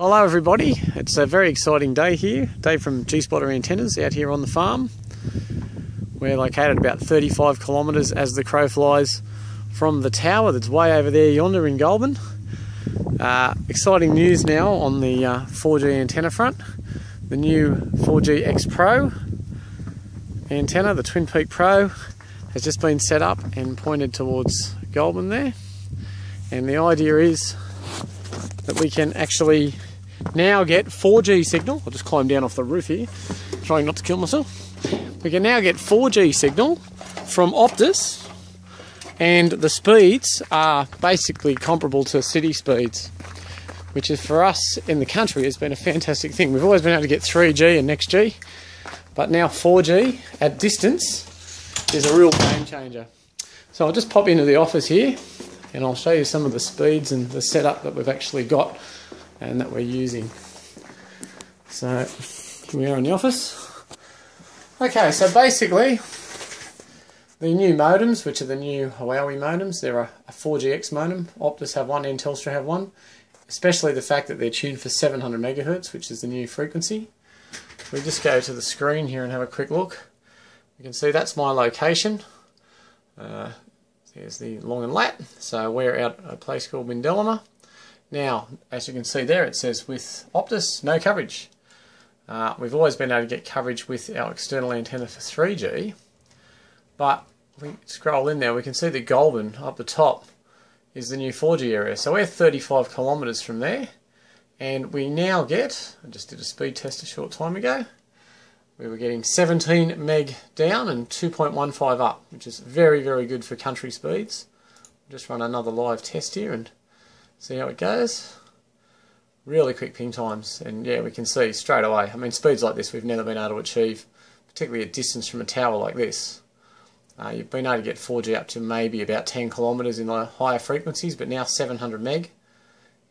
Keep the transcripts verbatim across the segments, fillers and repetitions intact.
Hello everybody, it's a very exciting day here, day from G-Spotter Antennas out here on the farm. We're located about thirty-five kilometres as the crow flies from the tower that's way over there yonder in Goulburn. Uh, exciting news now on the uh, four G antenna front, the new four G X Pro antenna, the Twin Peak Pro, has just been set up and pointed towards Goulburn there, and the idea is that we can actually now get four G signal. I'll just climb down off the roof here, trying not to kill myself. We can now get four G signal from Optus, and the speeds are basically comparable to city speeds, which is for us in the country has been a fantastic thing. We've always been able to get three G and NextG, but now four G at distance is a real game changer. So I'll just pop into the office here and I'll show you some of the speeds and the setup that we've actually got and that we're using. So here we are in the office. Okay, so basically the new modems, which are the new Huawei modems, there are a four G X modem, Optus have one and Telstra have one, especially the fact that they're tuned for seven hundred megahertz, which is the new frequency. If we just go to the screen here and have a quick look, you can see that's my location. Uh, There's the long and lat, so we're out at a place called Bendelmer. Now, as you can see there, it says with Optus, no coverage. Uh, we've always been able to get coverage with our external antenna for three G, but if we scroll in there, we can see that Goulburn up the top is the new four G area. So we're thirty-five kilometres from there, and we now get, I just did a speed test a short time ago, we were getting seventeen meg down and two point one five up, which is very, very good for country speeds. We'll just run another live test here and see how it goes. Really quick ping times, and yeah, we can see straight away. I mean, speeds like this we've never been able to achieve, particularly at distance from a tower like this. Uh, you've been able to get four G up to maybe about ten kilometres in the higher frequencies, but now seven hundred meg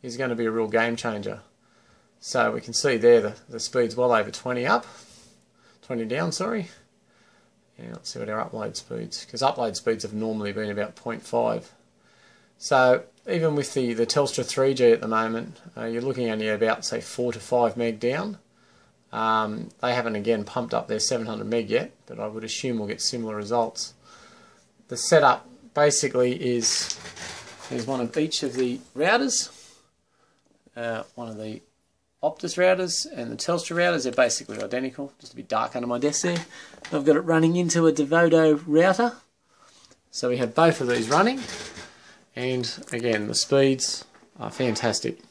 is going to be a real game changer. So we can see there the, the speed's well over twenty up. twenty down, sorry. And let's see what our upload speeds, because upload speeds have normally been about zero point five. So even with the, the Telstra three G at the moment, uh, you're looking only about, say, four to five meg down. Um, they haven't, again, pumped up their seven hundred meg yet, but I would assume we'll get similar results. The setup basically is, there's one of each of the routers, uh, one of the Optus routers and the Telstra routers. They're basically identical, just a bit dark under my desk there. I've got it running into a Devodo router, so we have both of these running, and again the speeds are fantastic.